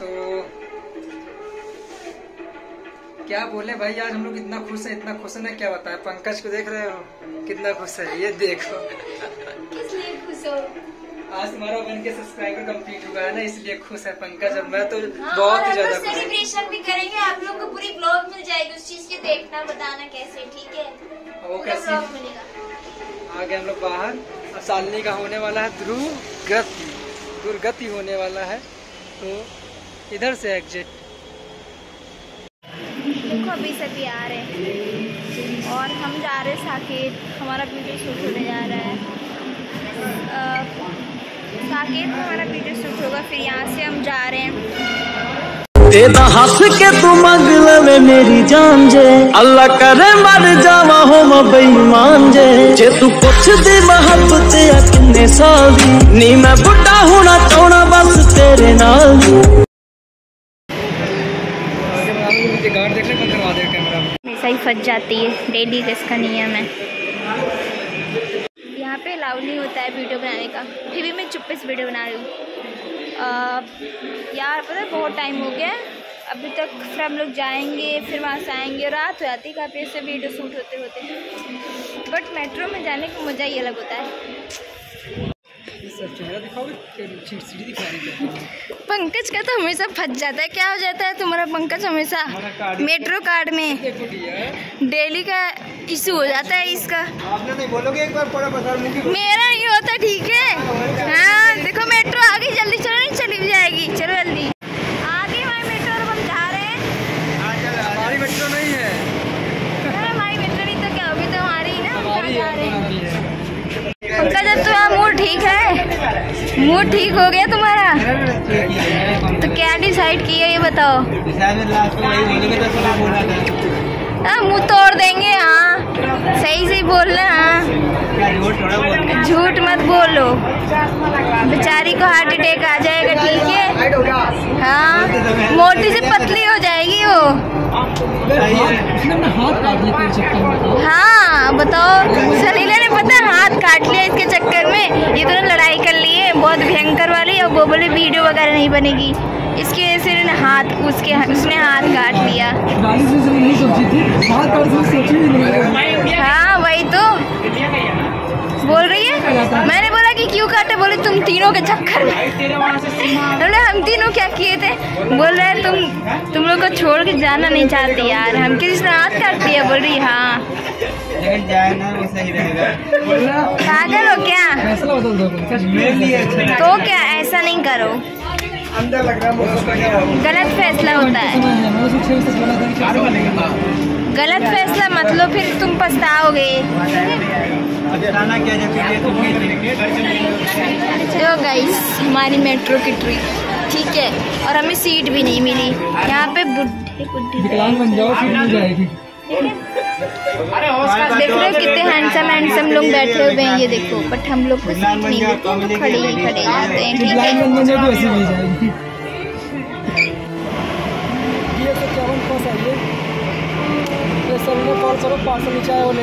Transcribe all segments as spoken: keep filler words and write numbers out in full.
तो क्या बोले भाई यार, हम लोग इतना खुश है, इतना खुश है ना क्या बताएं। पंकज को देख रहे हो कितना खुश है, ये देखो किस लिए खुश हो। आज हमारा वन के सब्सक्राइबर कंप्लीट हुआ है ना, इसलिए खुश है पंकज और मैं तो हाँ, बहुत ही ज्यादा खुश। सेलिब्रेशन भी करेंगे, आप लोग को पूरी ब्लॉग मिल जाएगी उस चीज के, देखना बताना कैसे, ठीक है। वो कैसे मिलेगा आगे हम लोग बाहर। अब सालनी का होने वाला है दुर्गति, दुर्गति होने वाला है तो इधर से एग्जिट। देखो अभी सभी आ रहे हैं और हम जा रहे हैं साकेत, हमारा वीडियो शूट होने जा रहा है साकेत में, हमारा वीडियो शूट होगा। फिर यहाँ से हम जा रहे हैं। तेरा हंस के तुम अगला में मेरी जान जे, अल्लाह करे मर जावा हो मैं बेईमान जे। जे तू कुछ दी मोहब्बत या किन्ने साल दी, नी मैं बुढ़ा होना चाहना बस तेरे नाल। हमेशा ही फंस जाती है, डेली इसका नियम है। यहाँ पे अलाउ नहीं होता है वीडियो बनाने का, फिर भी मैं चुप्पे से वीडियो बना रही हूँ यार। पता है बहुत टाइम हो गया अभी तक, फिर हम लोग जाएंगे, फिर वहाँ से आएंगे और रात हो जाती है काफ़ी ऐसे वीडियो शूट होते होते। बट मेट्रो में जाने का मज़ा ही अलग होता है। पंकज का तो हमेशा फंस जाता है, क्या हो जाता है तुम्हारा पंकज हमेशा मेट्रो कार्ड में डेली का इशू हो जाता है इसका। आपने नहीं बोलोगे एक बार पूरा बता दूंगी, मेरा नहीं होता ठीक है। हाँ देखो मेट्रो आ गई, जल्दी चलो नहीं चली जाएगी, चलो जल्दी आ गई हमारी मेट्रो और हम जा रहे हैं। हमारी मेट्रो नहीं है, हमारी मेट्रो नहीं तो क्या होगी, तो हमारी ना हम जा रहे हैं। पंकज जब तुम्हारा मूड ठीक है, मूड ठीक हो गया तुम्हारा तो क्या डिसाइड किया ये बताओ। हाँ मुँह तोड़ देंगे, हाँ सही से बोलना, हाँ झूठ मत बोलो, बेचारी को हार्ट अटैक आ जाएगा ठीक है। हाँ मोटी से पतली हो जाएगी वो। हाँ बताओ, सलीला ने पता हाथ काट लिया इसके चक्कर में, ये दोनों लड़ाई कर ली है बहुत भयंकर वाली। और वो बोले वीडियो वगैरह नहीं बनेगी, इसके वजह से इन्होंने हाथ उसके उसने हाथ काट लिया। हाँ वही तो बोल रही है, मैंने बोला कि क्यों काटे, बोले तुम तीनों के चक्कर में। बोले हम तीनों क्या किए थे, बोल रहे तुम तुम लोग को छोड़ के जाना नहीं चाहते यार, हम किसी ने हाथ काट दिया। बोल रही हाँ पागल हो क्या, तो क्या ऐसा नहीं करो, गलत फैसला होता है, गलत फैसला मतलब फिर तुम पछताओगे। तो गाइस हमारी मेट्रो की ट्रिप ठीक है, और हमें सीट भी नहीं मिली यहाँ पे, बुढ़े बुढ़े देख रहे हो कितने हैंडसम हैंडसम लोग बैठे हुए हैं ये देखो, बट हम लोग को सीट नहीं मिलती तो खड़े ही खड़े जाते हैं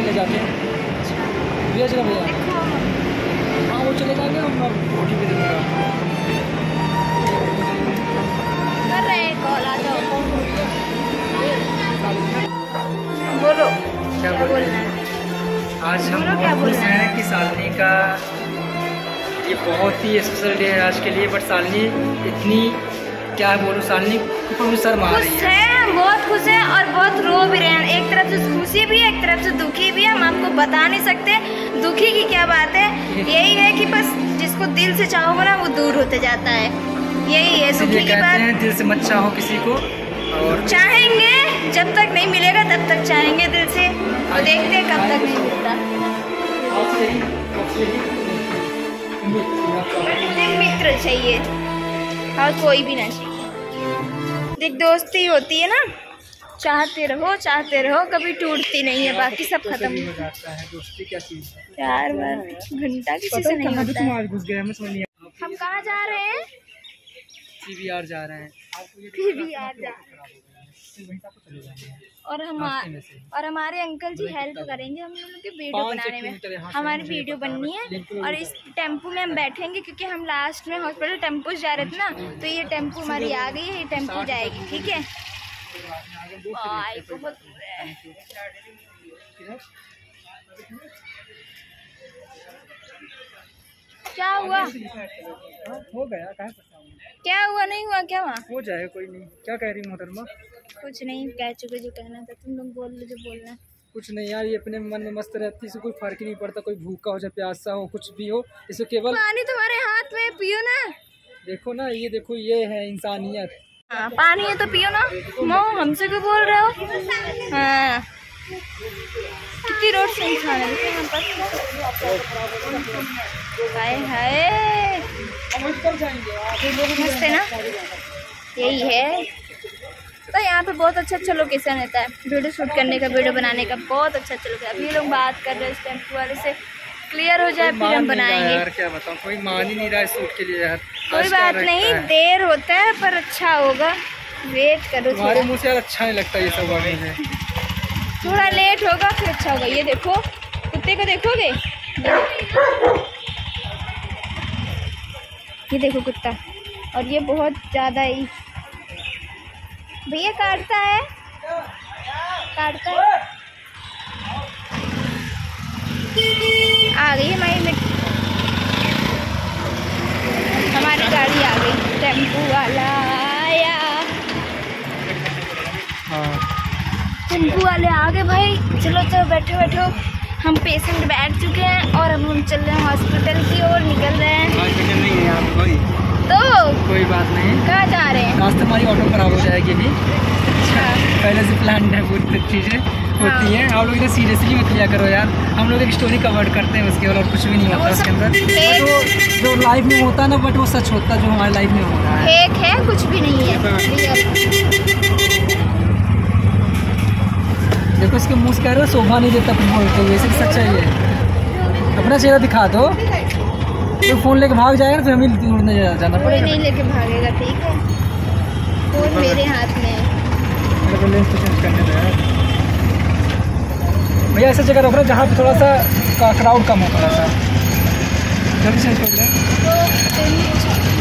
ठीक है। बोलो क्या बोलना है। आज हम बहुत खुश हैं कि सालनी का ये बहुत ही स्पेशल डे है आज के लिए, बट सालनी इतनी क्या बोलूँ, सालनी शर्म आ रही है। हम बहुत खुश हैं और बहुत रो भी रहे हैं, एक तरफ से खुशी भी है एक तरफ से दुखी भी है, हम आपको बता नहीं सकते। दुखी की क्या बात है, यही है कि बस जिसको दिल से चाहो ना वो दूर होते जाता है, यही है दुखी की बात। दिल से मत चाहो किसी को, और चाहेंगे जब तक नहीं मिलेगा तब तक चाहेंगे दिल से, और देखते हैं कब तक नहीं मिलता। मित्र चाहिए और कोई भी ना चाहिए, देख दोस्ती होती है ना, चाहते रहो चाहते रहो कभी टूटती नहीं है, बाकी सब खत्म हो जाता है। दोस्ती क्या चीज है, चार बार घंटा किसी से नहीं होता है। हम कहाँ जा रहे हैं, सी बी आर जा रहे हैं। फिर भी आ जाए। और हमारे और हमारे अंकल जी हेल्प करेंगे हम लोग की वीडियो बनाने में। हमारी वीडियो बननी है और इस टेम्पो में हम बैठेंगे क्योंकि हम लास्ट में हॉस्पिटल टेम्पो जा रहे थे ना, तो ये टेम्पो हमारी आ गई है, ये टेम्पो जाएगी। ठीक है, क्या हुआ? हो गया, क्या हुआ? नहीं हुआ क्या? वहाँ हो जाएगा, कोई नहीं। क्या कह रही मोहतरमा? कुछ नहीं, कह चुके जो कहना था, तुम लोग बोल लो जो बोलना। कुछ नहीं यार, ये अपने मन में मस्त रहती है, इससे कोई फर्क ही नहीं पड़ता, कोई भूखा हो चाहे प्यासा हो कुछ भी हो, इसे केवल पानी तुम्हारे हाथ में पियो ना। देखो ना, ये देखो, ये है इंसानियत। हाँ, पानी है तो पियो ना। मो हमसे क्यों बोल रहे हो? हाँ, कितनी रोड से इंसान है ना, यही है। तो यहाँ पे बहुत अच्छा अच्छा लोकेशन रहता है वीडियो शूट करने का, वीडियो बनाने का बहुत अच्छा अच्छा लोकेशन। अभी लोग बात कर रहे हैं इस टेम्पो वाले से, क्लियर हो जाए फिर हम बनाएंगे। यार क्या बताऊं, कोई मान ही नहीं रहा है शूट के लिए यार। कोई बात नहीं, देर होता है पर अच्छा होगा, वेट करो। तुम्हारे मुँह से यार अच्छा नहीं लगता ये सब आने में, थोड़ा लेट होगा फिर अच्छा होगा। ये देखो कुत्ते को देखोगे, ये देखो कुत्ता, और ये बहुत ज़्यादा ही भैया काटता है काटता है। आ गई हमारी मिट्टी, हमारी गाड़ी आ गई, टेम्पू वाला आया। टेम्पू वाले आ गए भाई, चलो चलो बैठो बैठो। हम पेशेंट बैठ चुके हैं और अब हम चल रहे हैं हॉस्पिटल की ओर, निकल रहे हैं। हॉस्पिटल नहीं है आप कोई तो कोई बात नहीं। कहाँ जा रहे हैं? रास्ते हमारी ऑटो खराब हो जाएगी अभी। अच्छा, पहले से प्लान है, पूरी चीज़ें होती हैं। आप लोग इतना सीरियसली मत लिया करो यार, हम लोग एक स्टोरी कवर करते हैं उसके, और कुछ भी नहीं होता उसके अंदर। बट जो लाइफ में होता है ना, बट वो सच होता है, जो हमारे लाइफ में होता है फेक है, कुछ भी नहीं है। देखो इसके मुँह कह रहे हो, शोभा नहीं देता कुछ बोलते हुए, ऐसे सच्चा ही है। अपना चेहरा दिखा दो, तो फोन लेके भाग जाएगा फिर हमें ढूंढने जाना पड़ेगा। नहीं लेके भागेगा, ठीक है? फोन मेरे हाथ में है, लेंस तो चेंज करने दो भैया। ऐसा जगह रखना जहाँ पे थोड़ा सा क्राउड कम हो, थोड़ा सा जल्दी चेंज कर ले।